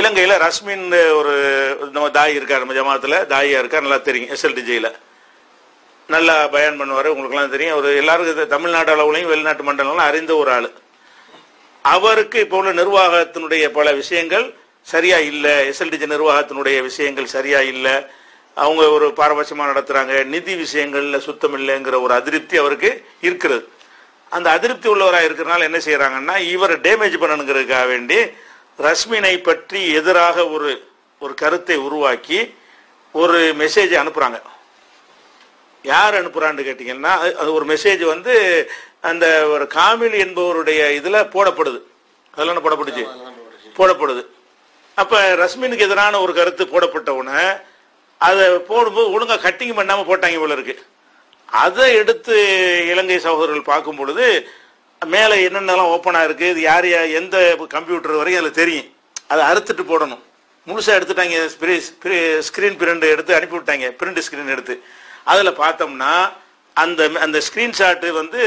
இலங்கையில் ரஷ்மின் ஒரு நம்ம தாய் இருக்கார், நம்ம ஜமாத்தில் தாயாக இருக்கார், நல்லா தெரியும். SLTJயில் நல்லா பயன் பண்ணுவார், உங்களுக்குலாம் தெரியும். அவர் எல்லாருக்கும் தமிழ்நாடு அளவுலையும் வெளிநாட்டு மண்டலங்களும் அறிந்த ஒரு ஆள். அவருக்கு இப்போ உள்ள நிர்வாகத்தினுடைய பல விஷயங்கள் சரியாக இல்லை, SLTJ நிர்வாகத்தினுடைய விஷயங்கள் சரியாக இல்லை, அவங்க ஒரு பாரபட்சமாக நடத்துகிறாங்க, நிதி விஷயங்களில் சுத்தம் இல்லைங்கிற ஒரு அதிருப்தி அவருக்கு இருக்கிறது. அந்த அதிருப்தி உள்ளவராக இருக்கிறனால என்ன செய்கிறாங்கன்னா, இவரை டேமேஜ் பண்ணணுங்கிறதுக்காக வேண்டி ரஷ்மினை பற்றி எதிராக ஒரு கருத்தை உருவாக்கி ஒரு மெசேஜை அனுப்புகிறாங்க. யார் அனுப்புகிறான்னு கேட்டிங்கன்னா, அது ஒரு மெசேஜ் வந்து அந்த ஒரு காமில் என்பவருடைய இதில் போடப்படுது. அதில் என்ன போடப்படுது. அப்போ ரஷ்மினுக்கு எதிரான ஒரு கருத்து போடப்பட்டவுடனே அதை போடும்போது ஒழுங்காக கட்டிங் பண்ணாமல் போட்டாங்க போல இருக்கு. அதை எடுத்து இலங்கை சகோதரர்கள் பார்க்கும் பொழுது மேலே என்னென்னலாம் ஓப்பனாக இருக்குது, இது யார் எந்த கம்ப்யூட்டர் வரைக்கும் அதில் தெரியும். அதை அறுத்துட்டு போடணும். முழுசாக எடுத்துட்டாங்க, ஸ்க்ரீன் பிரிண்ட் எடுத்து அனுப்பிவிட்டாங்க. பிரிண்ட் ஸ்க்ரீன் எடுத்து அதில் பார்த்தோம்னா அந்த அந்த ஸ்க்ரீன்ஷாட்டு வந்து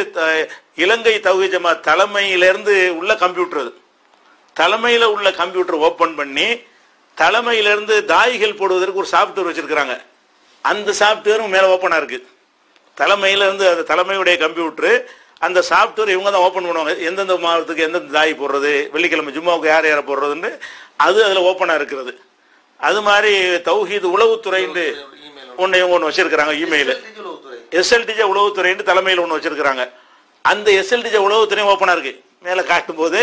இலங்கை தௌஹீத் ஜமாத் தலைமையிலேருந்து உள்ள கம்ப்யூட்டர், அது தலைமையில் உள்ள கம்ப்யூட்டர் ஓப்பன் பண்ணி தலைமையிலேருந்து தாய்கள் போடுவதற்கு ஒரு சாஃப்ட்வேர் வச்சுருக்கிறாங்க. அந்த சாஃப்ட்வேரும் மேலே ஓப்பனாக இருக்குது. தலைமையிலேருந்து அந்த தலைமையுடைய கம்ப்யூட்ரு, அந்த சாஃப்ட்வேர் இவங்க தான் ஓப்பன் பண்ணுவாங்க. எந்தெந்த மாவட்டத்துக்கு எந்தெந்த தாய் போடுறது, வெள்ளிக்கிழமை ஜும்மாவுக்கு யார் யாரை போடுறதுன்னு அது அதில் ஓப்பனாக இருக்கிறது. அது மாதிரி தௌஹீத் உளவுத்துறைன்னு ஒன்று இவங்க ஒன்று வச்சுருக்கிறாங்க. இமெயில் SLTJ உளவுத்துறைன்னு தலைமையில் ஒன்று வச்சுருக்கிறாங்க. அந்த SLTJ உளவுத்துறையும் ஓப்பனாக இருக்குது. மேலே காட்டும் போது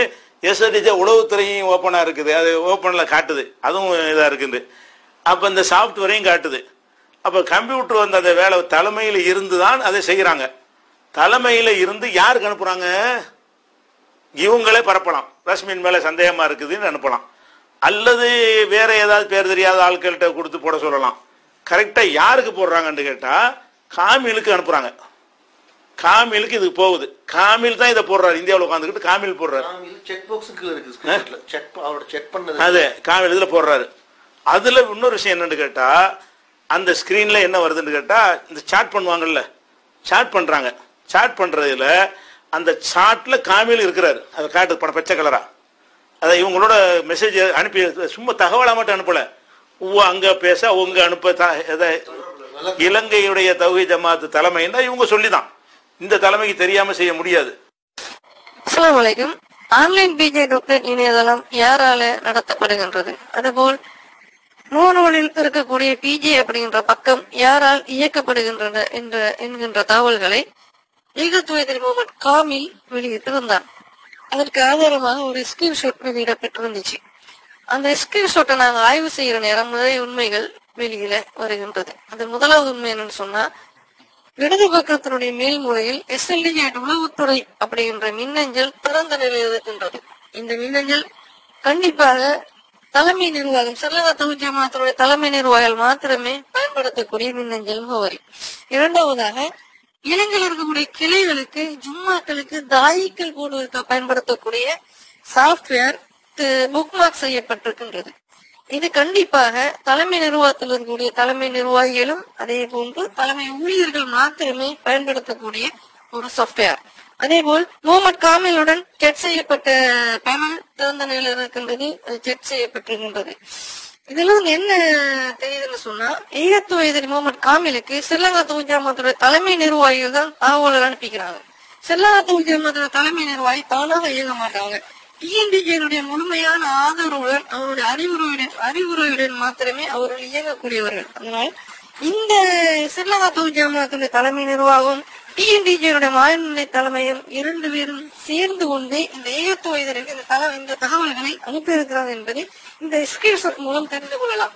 SLTJ உளவுத்துறையும் ஓப்பனாக இருக்குது. அது ஓப்பனில் காட்டுது, அதுவும் இதாக இருக்குது. அப்போ இந்த சாஃப்ட்வேரையும் காட்டுது. அப்போ கம்ப்யூட்டர் வந்து அந்த வேலை தலைமையில் இருந்து தான் அதை செய்கிறாங்க. தலைமையில் இருந்து யாருக்கு அனுப்புகிறாங்க? இவங்களே பரப்பலாம், ரஷ்மின் மேலே சந்தேகமாக இருக்குதுன்னு அனுப்பலாம், அல்லது வேறு ஏதாவது பேர் தெரியாத ஆட்கள்கிட்ட கொடுத்து போட சொல்லலாம். கரெக்டாக யாருக்கு போடுறாங்கன்னு கேட்டால் காமிலுக்கு அனுப்புகிறாங்க. காமிலுக்கு இது போகுது. காமில் தான் இதை போடுறாரு. இந்தியாவில் உட்காந்துக்கிட்டு காமில் போடுறாரு. அது காமில் இதில் போடுறாரு. அதில் இன்னொரு விஷயம் என்னென்னு கேட்டால், அந்த ஸ்க்ரீனில் என்ன வருதுன்னு கேட்டால், இந்த சாட் பண்ணுவாங்கல்ல, சாட் பண்ணுறாங்க. சாட் பண்ணுறதுல அந்த சாட்டில் காமில் இருக்கிறாரு. அதை காட்டு பணம் பச்சை கலராக. அதை இவங்களோட மெசேஜ் அனுப்பி சும்மா தகவலாக மட்டும் அனுப்பலை, அங்கே பேச உங்க அனுப்ப இலங்கையுடைய தௌஹீத் ஜமாத் தலைமைன்னா இவங்க சொல்லிதான். இந்த தலைமைக்கு தெரியாம செய்ய முடியாது. அஸ்ஸலாமு அலைக்கும். ஆன்லைன் பிஜே டாக்டர் இணையதளம் யாரால நடத்தப்படுகின்றது? அதுபோல் முகநூலில் இருக்கக்கூடிய பிஜே அப்படிங்கின்ற பக்கம் யாரால் இயக்கப்படுகின்றன என்கின்ற தகவல்களை மூமெண்ட் காமில் வெளியிட்டிருந்தார். அதற்கு ஆதாரமாக ஒரு ஸ்கிரீன்ஷாட் வெளியிடப்பட்டிருந்துச்சு. அந்த ஸ்கிரீன்ஷாட்டை நாங்கள் ஆய்வு செய்கிற நேரம் நிறைய உண்மைகள் வெளியில வருகின்றது. அது முதலாவது உண்மை என்னன்னு சொன்னா, இடது பக்கத்தினுடைய மேல்முறையில் SLTJ உளவுத்துறை அப்படிங்கிற மின்னஞ்சல் திறந்த நிலையில் இருக்கின்றது. இந்த மின்னஞ்சல் கண்டிப்பாக தலைமை நிர்வாகம் தௌஹீத் ஜமாத்துடைய தலைமை நிர்வாகிகள் மாத்திரமே பயன்படுத்தக்கூடிய மின்னஞ்சல் முகவரி. இரண்டாவதாக, இலங்கையில் இருக்கக்கூடிய கிளைகளுக்கு, ஜும்மாக்களுக்கு தாயிக்கள் போடுவதற்கு பயன்படுத்தக்கூடிய சாப்ட்வேர் புக் மார்க் செய்யப்பட்டிருக்கின்றது. இது கண்டிப்பாக தலைமை நிர்வாகத்தில் இருக்கக்கூடிய தலைமை நிர்வாகிகளும் அதே போன்று தலைமை ஊழியர்கள் மாத்திரமே பயன்படுத்தக்கூடிய ஒரு சாப்ட்வேர். அதே போல் முகமது காமிலுடன் செட் செய்யப்பட்ட பேனல் திறந்த நிலையில் இருக்கின்றது, செட் செய்யப்பட்டிருக்கின்றது. இதுல வந்து என்ன தெரியுதுன்னு சொன்னா, ஈகத்துவ எதிரி முகமது காமிலுக்கு ஸ்ரீலங்கா தௌஹீத் ஜமாத்துடைய தலைமை நிர்வாகிகள் தான் தகவல்கள் அனுப்பிக்கிறாங்க. ஸ்ரீலங்கா தௌஹீத் ஜமாத்துடைய தலைமை நிர்வாகி தானாக இயங்க மாட்டாங்க. TNDJ முழுமையான ஆதரவுடன் அவருடைய அறிவுரையுடன் மாத்திரமே அவர்கள் இயங்கக்கூடியவர்கள். அதனால் இந்த ஸ்ரீலங்கா தௌஹீத் ஜமாத்துடைய தலைமை நிர்வாகம் TNDJ மாநில தலைமையும் இரண்டு பேரும் சேர்ந்து கொண்டு இந்த ஏகத்துவ இதற்கு இந்த தகவல்களை அனுப்பியிருக்கிறார் என்பதை இந்த ஸ்கிரீன்ஷாட் மூலம் தெரிந்து கொள்ளலாம்.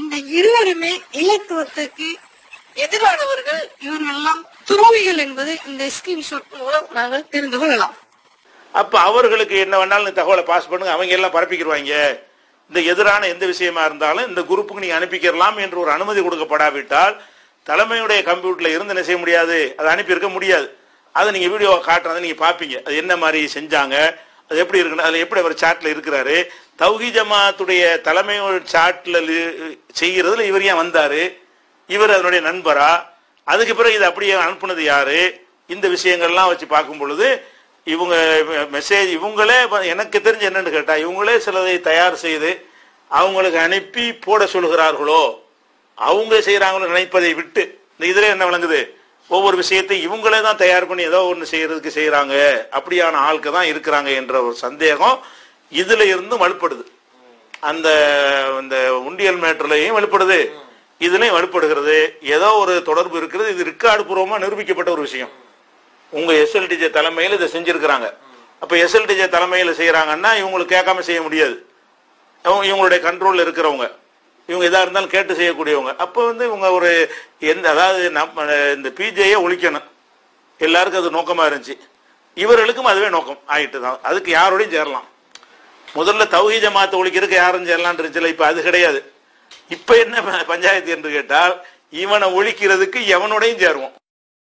இந்த இருவருமே இலத்துவத்துக்கு எதிரானவர்கள், இவர்கள் எல்லாம் துரோகிகள் என்பது இந்த ஸ்கிரீன்ஷாட் மூலம் நாங்கள் தெரிந்து கொள்ளலாம். அப்போ அவர்களுக்கு என்ன வேணாலும் தகவலை பாஸ் பண்ணுங்க, அவங்க எல்லாம் பரப்பிக்கிடுவாங்க. இந்த எதிரான எந்த விஷயமா இருந்தாலும் இந்த குரூப்புக்கு நீங்கள் அனுப்பிக்கிறலாம் என்று ஒரு அனுமதி கொடுக்கப்படாவிட்டால் தலைமையுடைய கம்ப்யூட்டரில் இருந்து என்ன செய்ய முடியாது, அதை அனுப்பியிருக்க முடியாது. அதை நீங்கள் வீடியோவை காட்டுறதை நீங்கள் பார்ப்பீங்க, அது என்ன மாதிரி செஞ்சாங்க, அது எப்படி இருக்குன்னு, அதில் எப்படி அவர் சாட்டில் இருக்கிறாரு, தௌஹீத் ஜமாத்துடைய தலைமையோட சாட்டில் செய்கிறதுல இவர் ஏன் வந்தார், இவர் அதனுடைய நண்பரா, அதுக்கு பிறகு இதை அப்படியே அனுப்புனது யார், இந்த விஷயங்கள்லாம் வச்சு பார்க்கும் பொழுது இவங்க மெசேஜ் இவங்களே எனக்கு தெரிஞ்சு என்னென்னு கேட்டால் இவங்களே சிலதை தயார் செய்து அவங்களுக்கு அனுப்பி போட சொல்கிறார்களோ அவங்க செய்யறாங்களோ நினைப்பதை விட்டு இந்த இதிலே என்ன விளங்குது, ஒவ்வொரு விஷயத்தை இவங்களே தான் தயார் பண்ணி ஏதோ ஒன்று செய்யறதுக்கு செய்யறாங்க, அப்படியான ஆளுக்கு தான் இருக்கிறாங்க என்ற ஒரு சந்தேகம் இதுல இருந்து வலுப்படுது. அந்த இந்த உண்டியல் மேட்டர்லையும் வலுப்படுது, இதுலையும் வலுப்படுகிறது. ஏதோ ஒரு தொடர்பு இருக்கிறது. இது ரிக்கார்டு பூர்வமா நிரூபிக்கப்பட்ட ஒரு விஷயம். உங்க எஸ்எல்டிஜே தலைமையில் இதை செஞ்சிருக்கிறாங்க. அப்ப எஸ்எல்டிஜே தலைமையில் செய்யறாங்கன்னா இவங்களுக்கு கேட்காம செய்ய முடியாது. இவங்களுடைய கண்ட்ரோல் இருக்கிறவங்க, இவங்க எதா இருந்தாலும் கேட்டு செய்யக்கூடியவங்க. அப்போ இவங்க ஒரு எந்த அதாவது நம்ம இந்த பிஜேயை ஒழிக்கணும், எல்லாருக்கும் அது நோக்கமா இருந்துச்சு, இவர்களுக்கும் அதுவே நோக்கம் ஆகிட்டு தான். அதுக்கு யாரோடையும் சேரலாம். முதல்ல தௌஹீத் ஜமாத்தை ஒழிக்கிறதுக்கு யாரும் சேரலான்னு இருந்துச்சுல, இப்போ அது கிடையாது. இப்போ என்ன பஞ்சாயத்து என்று கேட்டால் இவனை ஒழிக்கிறதுக்கு எவனோடையும் சேருவோம்.